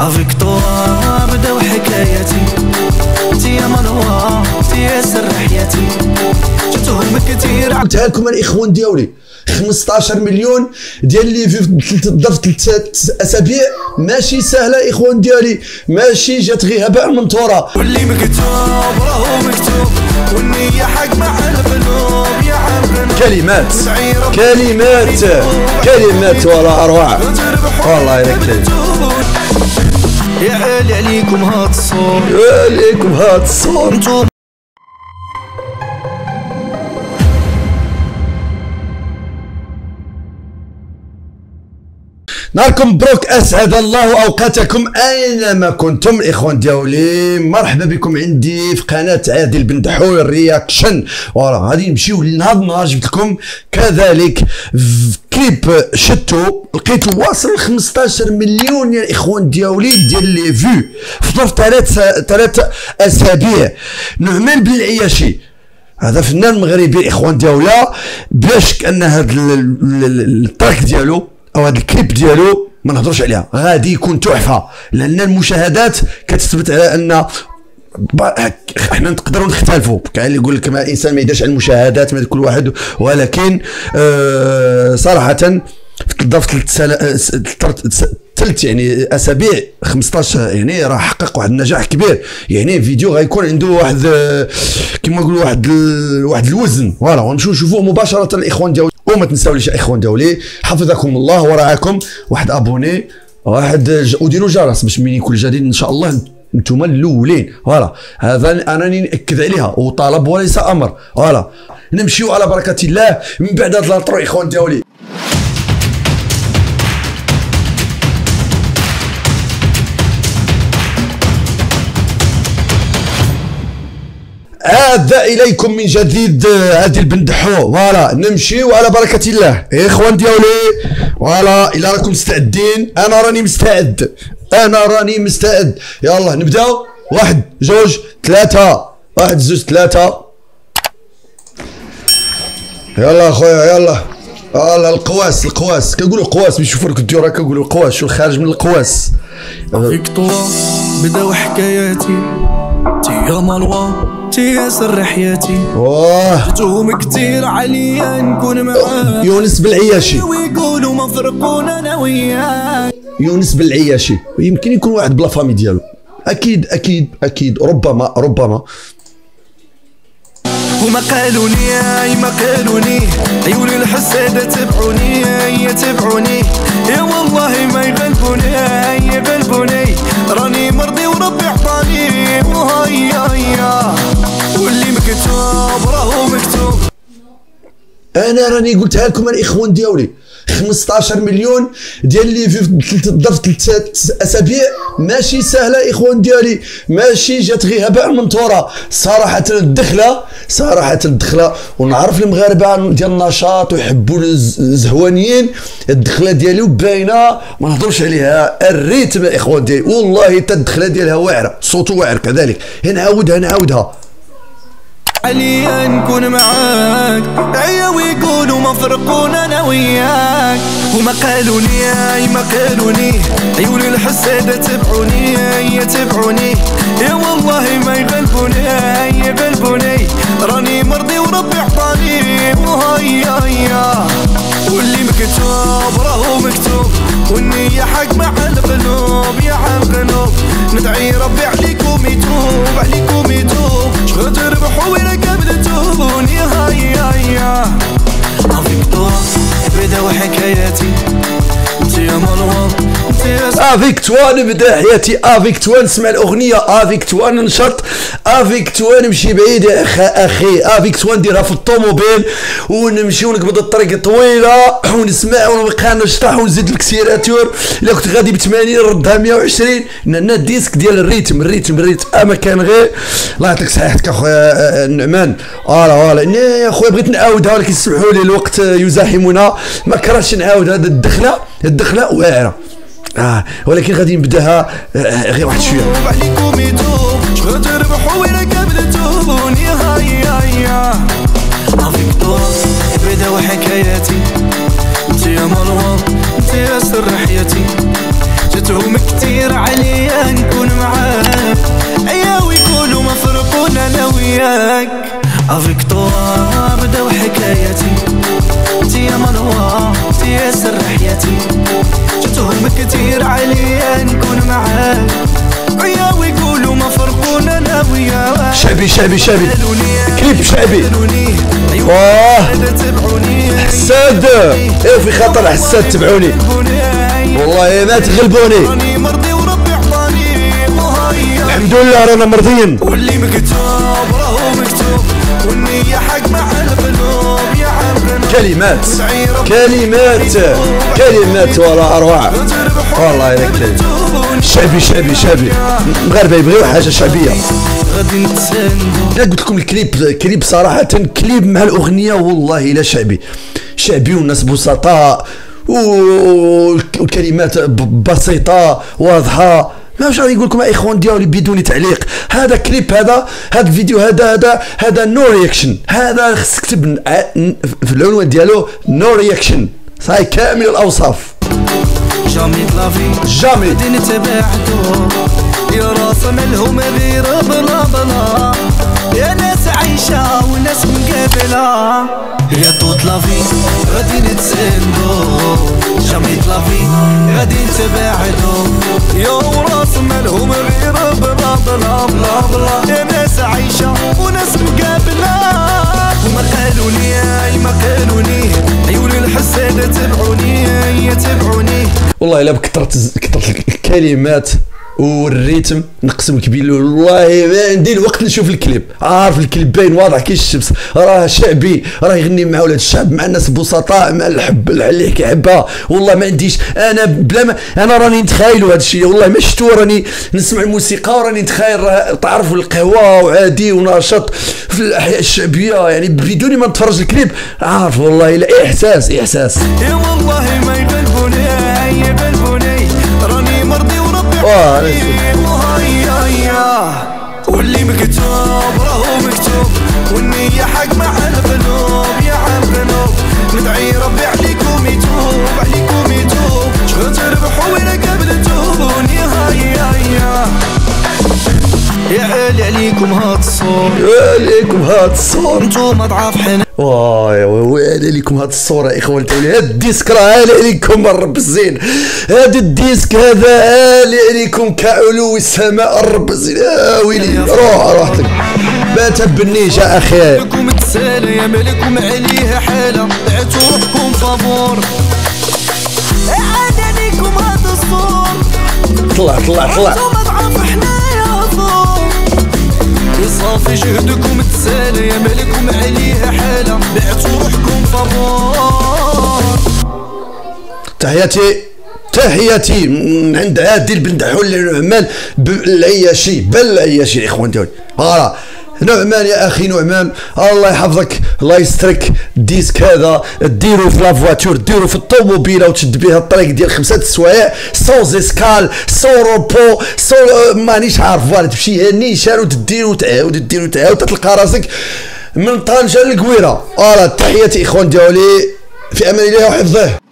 افيك طوا بداو حكاياتي انتي يا مروه انتي يا سر حياتي جبتهم كثير. عطيتها لكم الاخوان ديالي 15 مليون ديال لي في ظرف 3 اسابيع، ماشي سهله اخوان ديالي، ماشي جات غير هباء منثوره. واللي مكتوب راهو مكتوب والنيه حق مع القلوب يا عبد. كلمات كلمات كلمات ولا اروع والله الا يا عالي عليكم هاد الصور، يا عليكم هاد الصور. نهاركم مبروك، اسعد الله اوقاتكم اينما كنتم اخوان ديالي. مرحبا بكم عندي في قناه عادل بن دحوي الرياكشن، وراه غادي نمشيو لهاد النهار. جبت لكم كذلك كليب شتو لقيتو واصل 15 مليون يا اخوان ديالي ديال لي فيو في ظرف 3 اسابيع. نعمان بلعياشي هذا فنان مغربي اخوان ديالي، بلا شك ان هذا التراك ديالو أو هذا الكليب ديالو ما نهضروش عليها، غادي يكون تحفه، لأن المشاهدات كتثبت على أن حنا نقدروا نختلفوا. كاين اللي يقول لك ما الإنسان ما يديرش على المشاهدات ما كل واحد، ولكن صراحة ظرف 3 يعني أسابيع 15 يعني راه حقق واحد النجاح كبير. يعني الفيديو غيكون عنده واحد كما نقولوا واحد الوزن. فوالا غنمشيو نشوفوه مباشرة الإخوان ديالو. وما تنساوليش اخوان دولي، حفظكم الله ورعاكم، واحد ابوني وديروا جرس باش من يكون جديد ان شاء الله نتوما الاولين. فوالا هذا انني ناكد عليها، وطلب وليس امر. فوالا نمشيو على بركه الله من بعد هاد لاطرو اخوان دولي. عاد اليكم من جديد عادل بن دحو. فوالا نمشيو على بركه الله اخوان ديالي. فوالا الا راكم مستعدين، انا راني مستعد، انا راني مستعد. يلا نبداو. 1 2 3 1 2 3. يلا اخويا يلا. يلا القواس القواس كنقولوا قواس، بيشوفوا لك الديور كنقولوا قواس. شو الخارج من القواس فيكتور بداو حكاياتي يا مروه يا سر حياتي. جبتهم كتير عليا نكون معاك. يونس بن العياشي ويقولوا ما فرقونا انا وياك. يونس بن العياشي يمكن يكون واحد بلا فامي ديالو، اكيد اكيد اكيد، ربما ربما. هما قالوني اي ما قالوني عيوني الحسادة تبعوني اي تبعوني، يا والله ما يغلبوني اي يغلبوني، راني مرضي وربي عطاني وهيا هيا. واللي مكتوب راهو مكتوب. انا راني قلتها لكم الاخوان ديالي 15 مليون ديال لي في ظرف 3 اسابيع، ماشي سهله اخوان ديالي، ماشي جات غير هباء منثوره. صراحه الدخله صراحه الدخله، ونعرف المغاربه ديال النشاط ويحبوا الزهوانيين، الدخله ديالو باينه ما نهضروش عليها. الريتم اخوان ديالي والله حتى الدخله ديالها واعره، صوته واعر كذلك. نعاودها نعاودها. عليا نكون معاك عيا ويقولوا ما فرقونا انا وياك. هما قالوني اي ما قالوني عيوني الحسادة تبعوني اي تبعوني، يا والله ما يغلبوني اي يغلبوني، راني مرضي وربي عطاني وهيا هيا. واللي مكتوب راهو مكتوب والنية حق مع القلوب يا عالقلوب، ندعي ربي عليكم يتوب عليكم يتوب، شغل تربحوا ولا قبل تهوني هيا هيا. افيك توا بداو حكاياتي انت يا مروه انت يا افيك توا نبدا حياتي، افيك توا نسمع الاغنيه، افيك توا ننشط، افيك توا نمشي بعيد يا اخي، افيك توا نديرها في الطوموبيل ونمشيو ونقبض الطريق طويله ونسمع ونبقى نشطح ونزيد الكسيراتور. الا كنت غادي ب 80 ردها 120. لان الديسك ديال الريتم الريتم الريتم اما كان غير. الله يعطيك صحيحتك اخويا نعمان. فوالا يا اخويا بغيت نعاودها ولكن سمحوا لي الوقت يزاحمنا، ما كرهتش نعاود هذه الدخله، الدخله واعره ولكن غادي نبداها غير واحد شويه. لك افيك طوار بدو حكايتي انتي يا منوار انتي يا سر حياتي جتهم كتير عليا نكون معاك عيا ويقولوا ما فرقونا انا وياك شعبي شعبي شعبي كليب شعبي واه حساد ايه في خطر حساد تبعوني والله ما تغلبوني الحمد لله رانا مرضيين واللي مكتوب راهو مكتوب والنية حق مع القلوب يا عبد كلمات كلمات كلمات ولا اروع والله يا كلمات شعبي شعبي شعبي المغاربه يبغيو حاجه شعبيه غادي نتسندو انا قلت لكم الكليب صراحه كليب مع الاغنيه والله الا شعبي شعبي والناس بسطاء والكلمات بسيطه واضحه ماش غادي نقول لكم الاخوان ديالي بدون تعليق هذا كليب هذا الفيديو هذا نو رياكشن هذا خصك تكتب في العنوان ديالو نو رياكشن صاي كامل الاوصاف جامي لافي جامي دين تبعتو يا راس مالهم غير بلا بلا يا ناس عايشه وناس مقابله يا طوط لافي غادي نتسندو جامي لافي غادي نتبعتو يا راس مالهم غير بلا بلا بلا بلا يا ناس عايشه وناس مقابله هما قالوا لي ما قالوا لي عيون الحسانه تبعوني يتبعوني والله الا كثرت الكلمات والريتم نقسم كبير والله ما عندي الوقت نشوف الكليب عارف الكليب باين واضح كي الشمس راه شعبي راه يغني مع ولاد الشعب مع الناس بسطاء مع الحب اللي كيحبها والله ما عنديش انا بلا ما انا راني نتخايلوا هذا الشيء والله ما شفتو راني نسمع الموسيقى وراني نتخايل راه تعرفوا القهوه وعادي وناشط في الاحياء الشعبيه يعني بدون ما نتفرج الكليب عارف والله الا احساس احساس اي والله ما يقلبوني يقلبوني راني مرضي واللي مكتوب راهو مكتوب والنية حق مع القلوب يا عالقلوب ندعي ربي عليكم يتوب عليكم يتوب شكون تربحوا وين قبل تهون يا هيا يا عالي عليكم هاد الصور يا عليكم هاد الصور نتوما ضعاف حنا واي ويلي لكم هاد الصوره اخوان تاولي هاد الديسك راه عالي عليكم الرب الزين هاد الديسك هذا عالي عليكم كعلو السماء الرب الزين يا ويلي روح روحتك ما تبنيش يا اخي لكم تسالى يا مالكم عليها حاله دعتو روحكم صبور عاد عليكم هاد الصور طلع طلع طلع صافي جهدكم تسالى يا مالكم عليها حاله بعتوا روحكم فابور تحياتي تحياتي من عند عادل بن دحوي نعمان بلعياشي بلعياشي الاخوان ديالي فوالا نعمان يا اخي نعمان الله يحفظك الله يسترك الديسك هذا ديرو في لافواتور ديرو في الطوموبيله وتشد بها الطريق ديال 5 سوايع سوز اسكال سو روبو سو مانيش عارف فوالا تمشي نيشان وتدير وتعاود دير وتعاود تلقى راسك من طنجه للقويره. تحياتي اخوان ديالي في امان الله وحفظه.